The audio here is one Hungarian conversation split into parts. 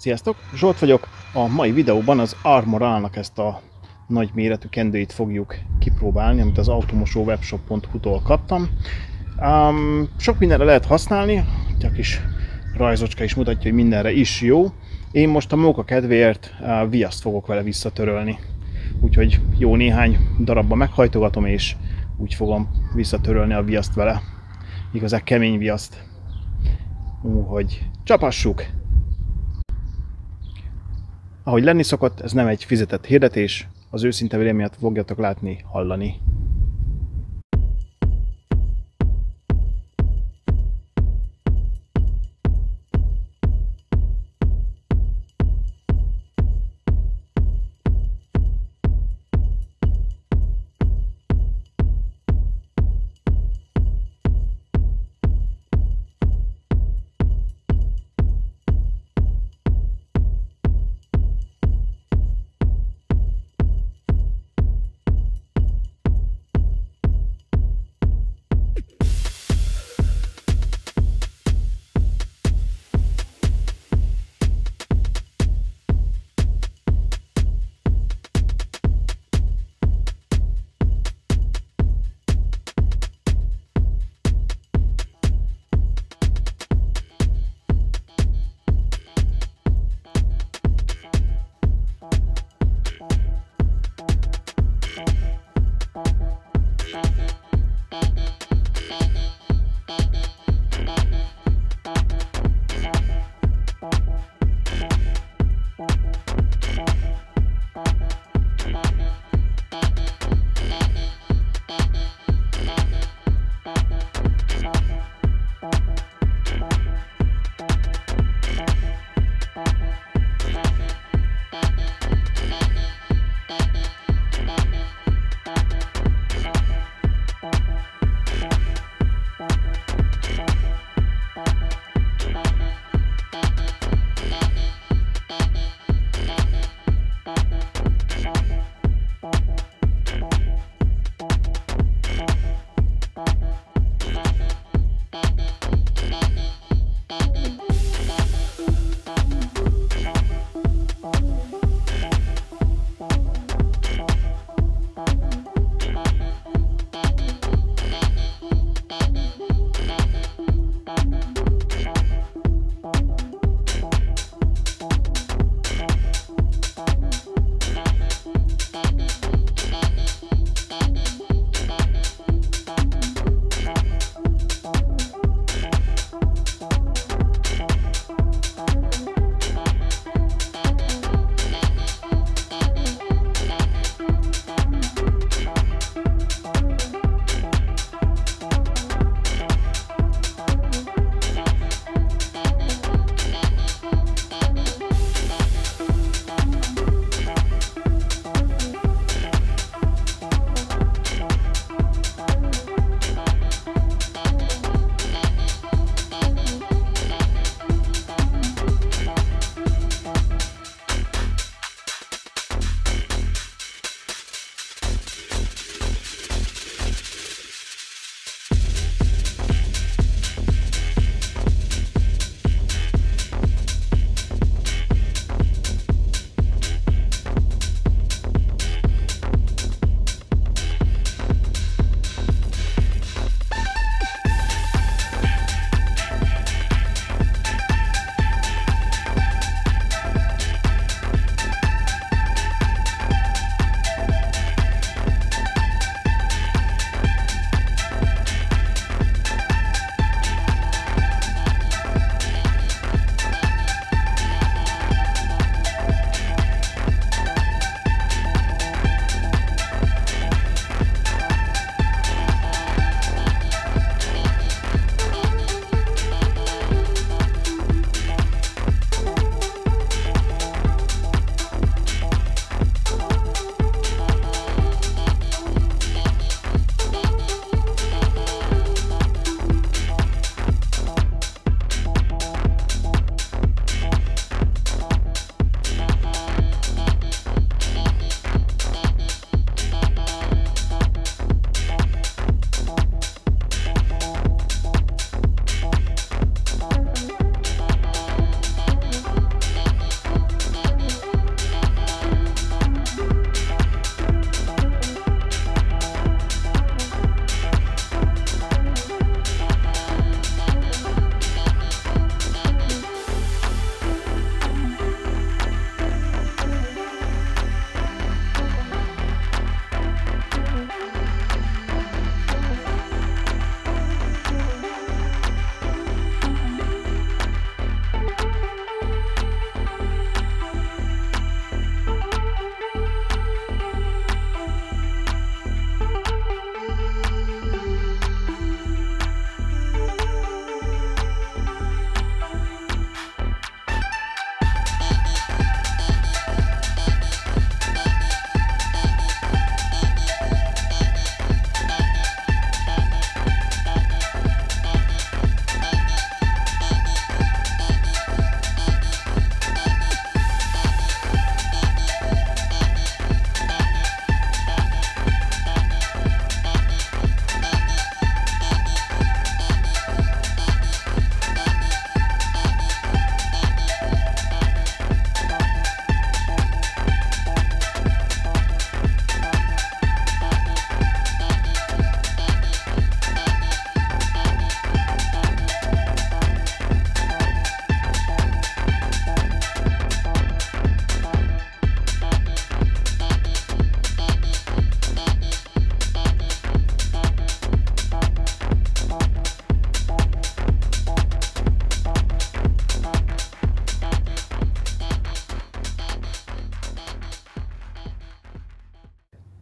Sziasztok! Zsolt vagyok. A mai videóban az Armor All-nak ezt a nagy méretű kendőit fogjuk kipróbálni, amit az automosó webshop.hu-tól kaptam. Sok mindenre lehet használni, a kis rajzocska is mutatja, hogy mindenre is jó. Én most a móka kedvéért viaszt fogok vele visszatörölni. Úgyhogy jó néhány darabba meghajtogatom, és úgy fogom visszatörölni a viaszt vele. Igazán kemény viaszt. Úgyhogy csapassuk! Ahogy lenni szokott, ez nem egy fizetett hirdetés, az őszinte véleményet fogjátok látni, hallani.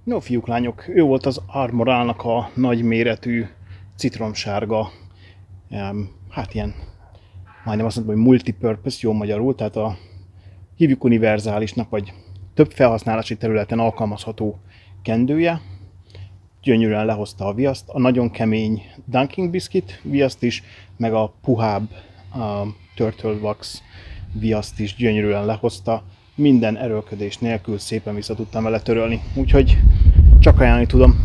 No, fiúk, lányok, ő volt az Armor All-nak a nagyméretű citromsárga, hát ilyen, majdnem azt mondom, hogy multipurpose, jó magyarul, tehát a hívjuk univerzálisnak, vagy több felhasználási területen alkalmazható kendője. Gyönyörűen lehozta a viaszt, a nagyon kemény Dunking Biscuit viaszt is, meg a puhább Turtle Wax viaszt is gyönyörűen lehozta. Minden erőlködés nélkül szépen vissza tudtam vele törölni, úgyhogy csak ajánlani tudom.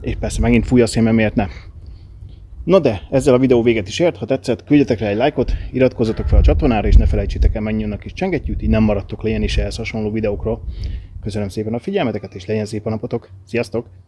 És persze megint fúj a szél, mert miért ne. Na de, ezzel a videó véget is ért, ha tetszett, küldjetek rá egy lájkot, iratkozzatok fel a csatornára, és ne felejtsétek el megnyomni a kis csengettyűt, így nem maradtok le ilyen és ehhez hasonló videókról. Köszönöm szépen a figyelmeteket, és legyen szép a napotok. Sziasztok!